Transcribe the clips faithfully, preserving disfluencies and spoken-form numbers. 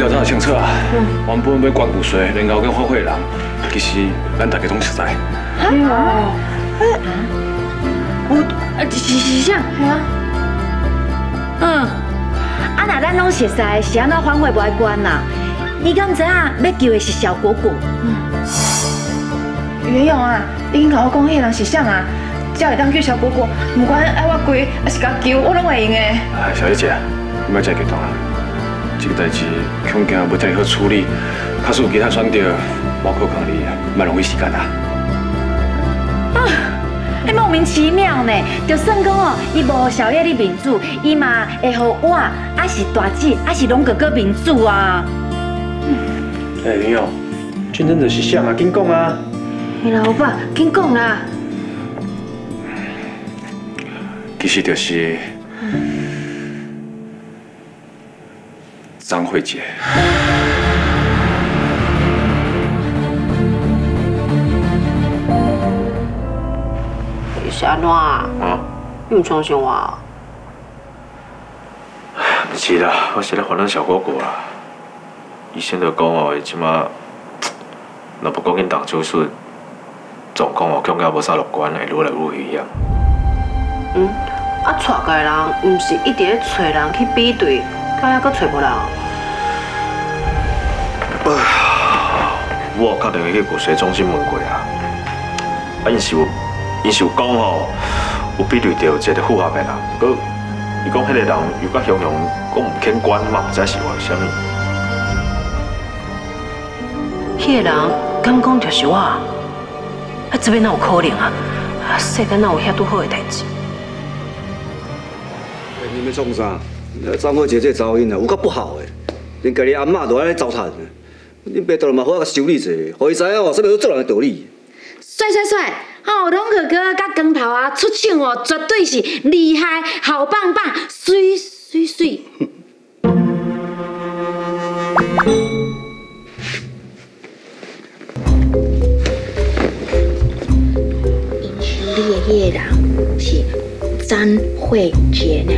调查清楚啊。嗯、原本要管旧税，然后跟发货人，其实咱大家拢实在。哎呦，我啊是是啥？系啊。嗯，啊那咱拢实在，是安怎反悔不爱管呐？你敢知啊？要救的是小果果。嗯。袁勇啊，你跟我讲，迄人是啥啊？ 只要会当救小果果，不管爱我跪，还是甲救，我拢会用的。哎，小姐姐，你莫再激动啊！这个代志恐惊无太好处理，假使有其他选择，我可靠你，莫浪费时间啊！啊，你莫名其妙呢！就算讲哦，伊无小叶你民主，伊嘛会互我，还是大姐，还是龙哥哥民主啊！哎，云勇，真正就是想啊，紧讲啊！哎，老爸，紧讲啦！ 其实就是、嗯、张慧姐。是安怎啊？啊？你唔相信我？啊？不是啦，我是咧烦咱小果果啦。医生就讲哦，伊即马若不赶紧动手术，状况哦恐怕无啥乐观，会愈来愈危险。嗯。 啊，娶嫁的人，毋是一直咧找人去比对，到遐阁找无人。我确定去骨髓中心问过啊，啊，因是有，因是有讲吼，有比对到一个符合的人，佮伊讲迄个人又佮形容讲唔肯管嘛，毋知是为虾米。迄个人敢讲就是我，啊，这边哪有可能啊？啊，世间哪有遐拄好的代志？ 你们创啥？张慧姐这噪音啊，有够不好诶！连家己阿嬷都安尼糟蹋，恁爸倒嘛好啊，修理者，互伊知影哦，啥物事做人的道理。帅帅帅！哦，龙哥哥甲光头啊出场哦，绝对是厉害，好棒棒，水水水！因是你的人是张慧姐呢？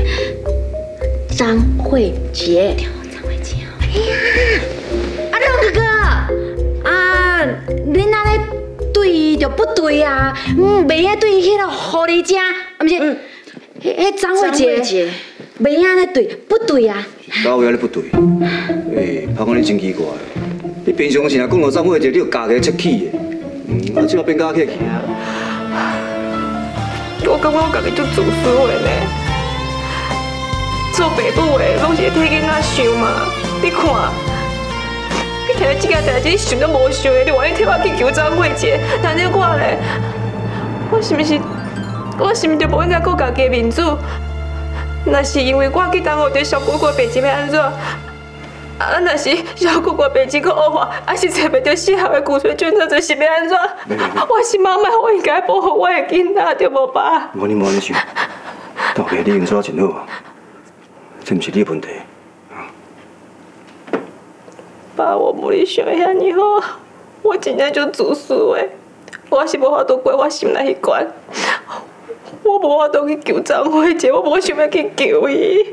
张慧杰，张慧杰，哎呀，阿龙哥哥，啊，恁安尼对就不对啊，嗯，袂晓对迄个狐狸精，啊，不是，迄迄张慧杰，袂晓安尼对，不对啊。哪有安尼不对？诶，拍讲你真奇怪，你平常时若讲到张慧杰，你就家己出气的，嗯，啊，即下变家客气啊。我感觉我家己足自私的呢。 做爸母的拢是会替囡仔想嘛，你看，你听到这件代志，你想都无想的，你万一替我去求张慧姐，但你看嘞，我是不是，我是不是就无应该顾家己的面子？那是因为我去耽误对小姑姑白痴要安怎？啊，那是小姑姑白痴去恶化，还是找袂到适合的骨髓捐赠，就是要安怎？我是妈妈，我应该保护我的囡仔，对无吧？无你无安尼想，大家你用做真好。 这不是你的问题，啊！爸，我无你想遐尼好，我真正就自私的，我是无法度过我心内迄关，我无法度去救张慧姐，我无想要去救伊。